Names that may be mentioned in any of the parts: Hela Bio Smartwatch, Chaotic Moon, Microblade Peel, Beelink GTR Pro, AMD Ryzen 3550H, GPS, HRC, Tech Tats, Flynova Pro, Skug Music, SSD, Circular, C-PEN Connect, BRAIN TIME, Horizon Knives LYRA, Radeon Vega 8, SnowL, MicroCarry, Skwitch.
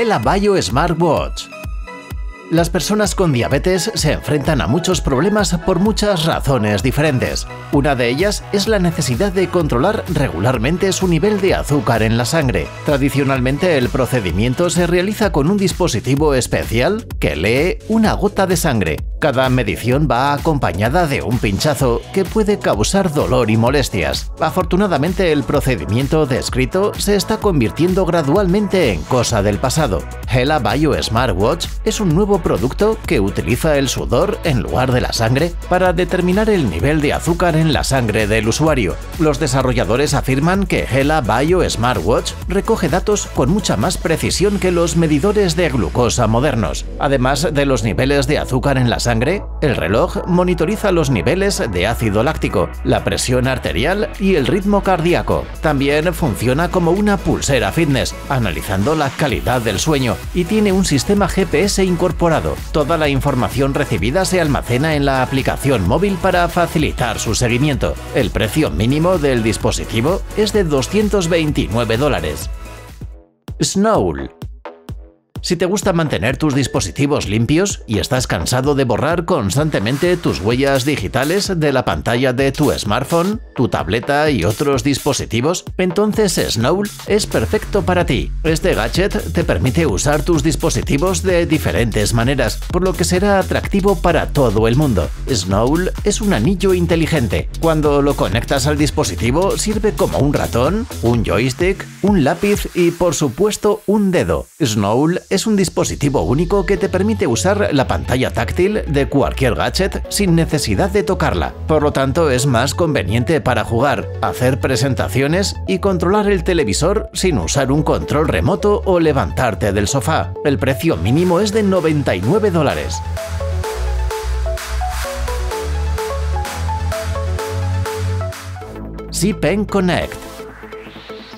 Hela Bio Smartwatch. Las personas con diabetes se enfrentan a muchos problemas por muchas razones diferentes. Una de ellas es la necesidad de controlar regularmente su nivel de azúcar en la sangre. Tradicionalmente, el procedimiento se realiza con un dispositivo especial que lee una gota de sangre. Cada medición va acompañada de un pinchazo que puede causar dolor y molestias. Afortunadamente, el procedimiento descrito se está convirtiendo gradualmente en cosa del pasado. Hela Bio Smartwatch es un nuevo producto que utiliza el sudor en lugar de la sangre para determinar el nivel de azúcar en la sangre del usuario. Los desarrolladores afirman que Hela Bio Smartwatch recoge datos con mucha más precisión que los medidores de glucosa modernos. Además de los niveles de azúcar en la sangre, el reloj monitoriza los niveles de ácido láctico, la presión arterial y el ritmo cardíaco. También funciona como una pulsera fitness, analizando la calidad del sueño, y tiene un sistema GPS incorporado. Toda la información recibida se almacena en la aplicación móvil para facilitar su seguimiento. El precio mínimo del dispositivo es de $229. SnowL. Si te gusta mantener tus dispositivos limpios y estás cansado de borrar constantemente tus huellas digitales de la pantalla de tu smartphone, tu tableta y otros dispositivos, entonces SnowL es perfecto para ti. Este gadget te permite usar tus dispositivos de diferentes maneras, por lo que será atractivo para todo el mundo. SnowL es un anillo inteligente. Cuando lo conectas al dispositivo, sirve como un ratón, un joystick, un lápiz y, por supuesto, un dedo. SnowL es un dispositivo único que te permite usar la pantalla táctil de cualquier gadget sin necesidad de tocarla. Por lo tanto, es más conveniente para jugar, hacer presentaciones y controlar el televisor sin usar un control remoto o levantarte del sofá. El precio mínimo es de $99. C-PEN Connect.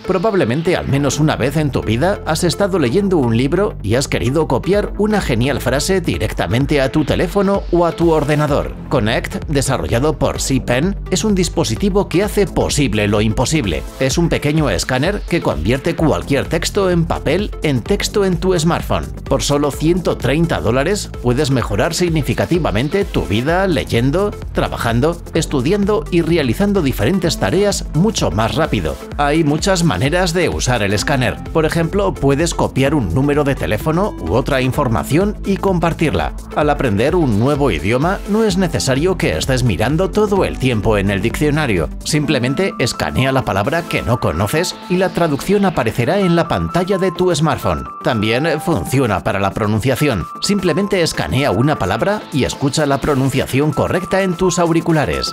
Probablemente al menos una vez en tu vida has estado leyendo un libro y has querido copiar una genial frase directamente a tu teléfono o a tu ordenador. Connect, desarrollado por C-Pen, es un dispositivo que hace posible lo imposible. Es un pequeño escáner que convierte cualquier texto en papel en texto en tu smartphone. Por solo $130 puedes mejorar significativamente tu vida leyendo, trabajando, estudiando y realizando diferentes tareas mucho más rápido. Hay muchas maneras de usar el escáner. Por ejemplo, puedes copiar un número de teléfono u otra información y compartirla. Al aprender un nuevo idioma, no es necesario que estés mirando todo el tiempo en el diccionario. Simplemente escanea la palabra que no conoces y la traducción aparecerá en la pantalla de tu smartphone. También funciona para la pronunciación. Simplemente escanea una palabra y escucha la pronunciación correcta en tus auriculares.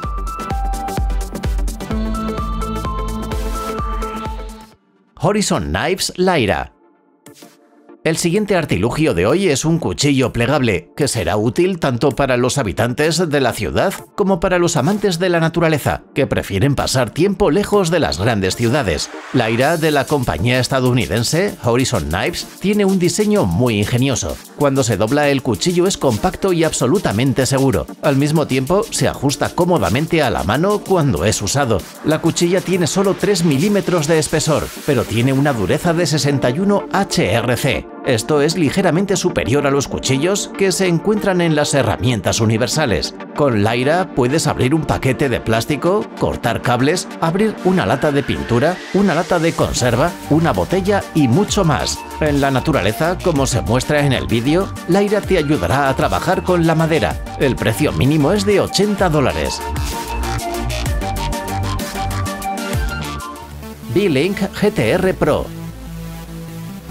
Horizon Knives LYRA. El siguiente artilugio de hoy es un cuchillo plegable, que será útil tanto para los habitantes de la ciudad como para los amantes de la naturaleza, que prefieren pasar tiempo lejos de las grandes ciudades. La LYRA de la compañía estadounidense Horizon Knives tiene un diseño muy ingenioso. Cuando se dobla, el cuchillo es compacto y absolutamente seguro. Al mismo tiempo, se ajusta cómodamente a la mano cuando es usado. La cuchilla tiene solo 3 milímetros de espesor, pero tiene una dureza de 61 HRC. Esto es ligeramente superior a los cuchillos que se encuentran en las herramientas universales. Con LYRA puedes abrir un paquete de plástico, cortar cables, abrir una lata de pintura, una lata de conserva, una botella y mucho más. En la naturaleza, como se muestra en el vídeo, LYRA te ayudará a trabajar con la madera. El precio mínimo es de $80. Beelink GTR Pro.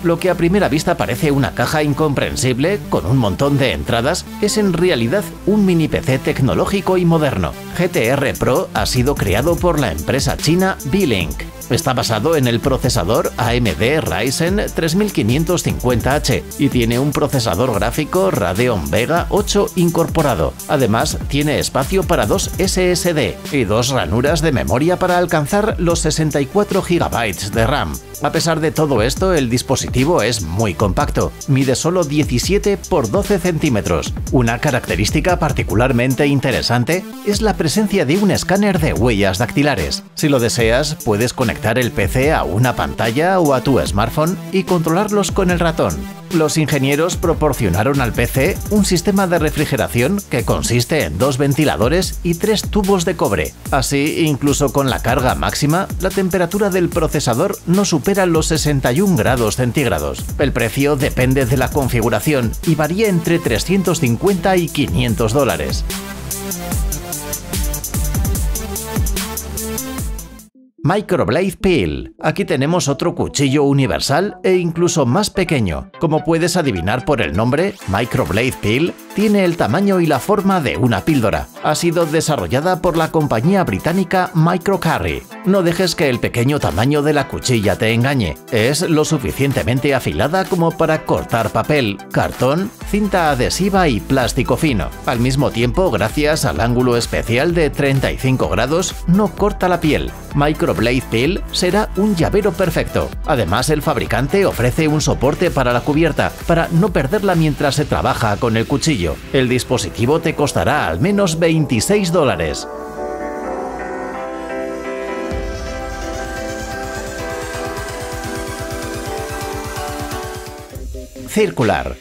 Lo que a primera vista parece una caja incomprensible, con un montón de entradas, es en realidad un mini PC tecnológico y moderno. GTR Pro ha sido creado por la empresa china Beelink. Está basado en el procesador AMD Ryzen 3550H y tiene un procesador gráfico Radeon Vega 8 incorporado. Además, tiene espacio para 2 SSD y 2 ranuras de memoria para alcanzar los 64 GB de RAM. A pesar de todo esto, el dispositivo es muy compacto. Mide solo 17 por 12 centímetros. Una característica particularmente interesante es la presencia de un escáner de huellas dactilares. Si lo deseas, puedes conectar conectar el PC a una pantalla o a tu smartphone y controlarlos con el ratón. Los ingenieros proporcionaron al PC un sistema de refrigeración que consiste en 2 ventiladores y 3 tubos de cobre. Así, incluso con la carga máxima, la temperatura del procesador no supera los 61 grados centígrados. El precio depende de la configuración y varía entre 350 y 500 dólares. Microblade Peel. Aquí tenemos otro cuchillo universal e incluso más pequeño. Como puedes adivinar por el nombre, Microblade Peel tiene el tamaño y la forma de una píldora. Ha sido desarrollada por la compañía británica MicroCarry. No dejes que el pequeño tamaño de la cuchilla te engañe. Es lo suficientemente afilada como para cortar papel, cartón, cinta adhesiva y plástico fino. Al mismo tiempo, gracias al ángulo especial de 35 grados, no corta la piel. Microblade Peel será un llavero perfecto. Además, el fabricante ofrece un soporte para la cubierta, para no perderla mientras se trabaja con el cuchillo. El dispositivo te costará al menos 26 dólares. Circular.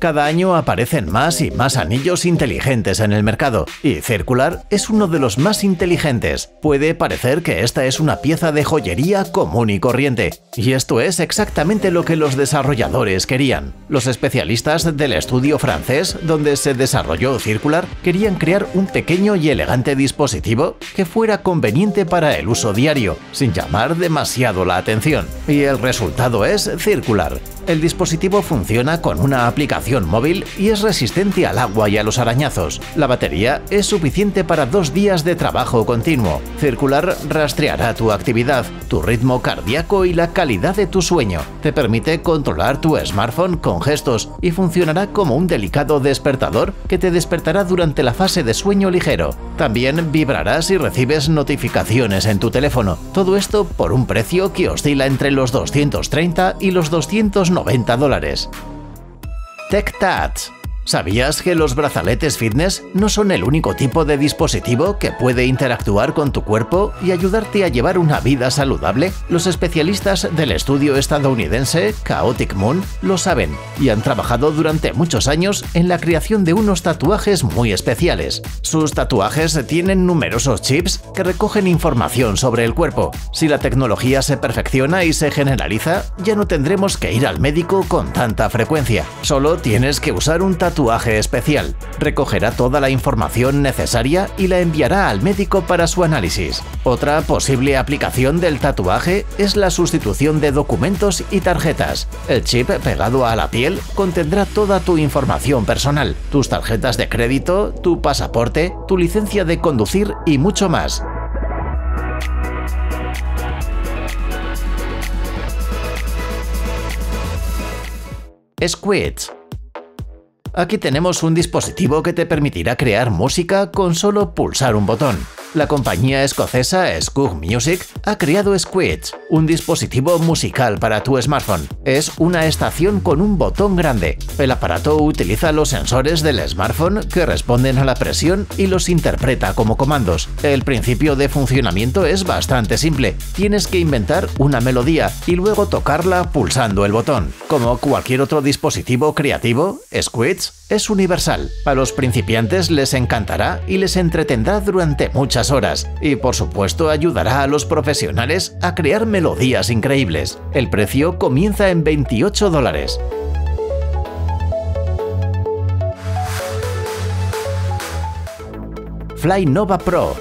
Cada año aparecen más y más anillos inteligentes en el mercado, y Circular es uno de los más inteligentes. Puede parecer que esta es una pieza de joyería común y corriente, y esto es exactamente lo que los desarrolladores querían. Los especialistas del estudio francés donde se desarrolló Circular querían crear un pequeño y elegante dispositivo que fuera conveniente para el uso diario, sin llamar demasiado la atención. Y el resultado es Circular. El dispositivo funciona con una aplicación móvil y es resistente al agua y a los arañazos. La batería es suficiente para 2 días de trabajo continuo. Circular rastreará tu actividad, tu ritmo cardíaco y la calidad de tu sueño. Te permite controlar tu smartphone con gestos y funcionará como un delicado despertador que te despertará durante la fase de sueño ligero. También vibrará si recibes notificaciones en tu teléfono. Todo esto por un precio que oscila entre los 230 y los 290 dólares. Tech Tats. ¿Sabías que los brazaletes fitness no son el único tipo de dispositivo que puede interactuar con tu cuerpo y ayudarte a llevar una vida saludable? Los especialistas del estudio estadounidense Chaotic Moon lo saben y han trabajado durante muchos años en la creación de unos tatuajes muy especiales. Sus tatuajes tienen numerosos chips que recogen información sobre el cuerpo. Si la tecnología se perfecciona y se generaliza, ya no tendremos que ir al médico con tanta frecuencia. Solo tienes que usar un tatuaje especial. Recogerá toda la información necesaria y la enviará al médico para su análisis. Otra posible aplicación del tatuaje es la sustitución de documentos y tarjetas. El chip pegado a la piel contendrá toda tu información personal, tus tarjetas de crédito, tu pasaporte, tu licencia de conducir y mucho más. Skwitch. Aquí tenemos un dispositivo que te permitirá crear música con solo pulsar un botón. La compañía escocesa Skug Music ha creado Skwitch, un dispositivo musical para tu smartphone. Es una estación con un botón grande. El aparato utiliza los sensores del smartphone que responden a la presión y los interpreta como comandos. El principio de funcionamiento es bastante simple. Tienes que inventar una melodía y luego tocarla pulsando el botón. Como cualquier otro dispositivo creativo, Skwitch es universal. A los principiantes les encantará y les entretendrá durante muchas horas, y por supuesto ayudará a los profesionales a crear melodías increíbles. El precio comienza en 28 dólares. Flynova Pro.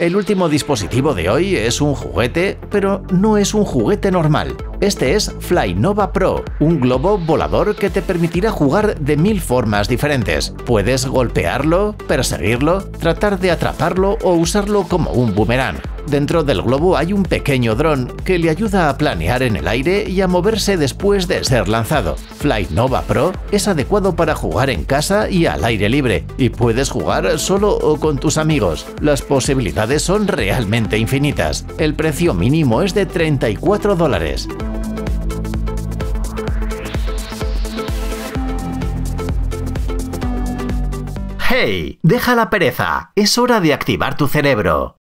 El último dispositivo de hoy es un juguete, pero no es un juguete normal. Este es Flynova Pro, un globo volador que te permitirá jugar de 1000 formas diferentes. Puedes golpearlo, perseguirlo, tratar de atraparlo o usarlo como un boomerang. Dentro del globo hay un pequeño dron que le ayuda a planear en el aire y a moverse después de ser lanzado. Flynova Pro es adecuado para jugar en casa y al aire libre, y puedes jugar solo o con tus amigos. Las posibilidades son realmente infinitas. El precio mínimo es de 34 dólares. ¡Hey! Deja la pereza, es hora de activar tu cerebro.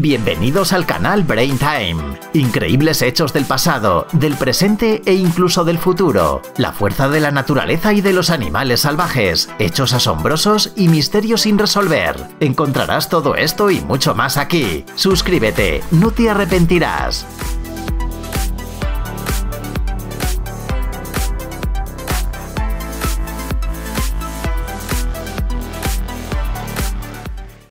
Bienvenidos al canal Brain Time. Increíbles hechos del pasado, del presente e incluso del futuro. La fuerza de la naturaleza y de los animales salvajes, hechos asombrosos y misterios sin resolver. Encontrarás todo esto y mucho más aquí. Suscríbete, no te arrepentirás.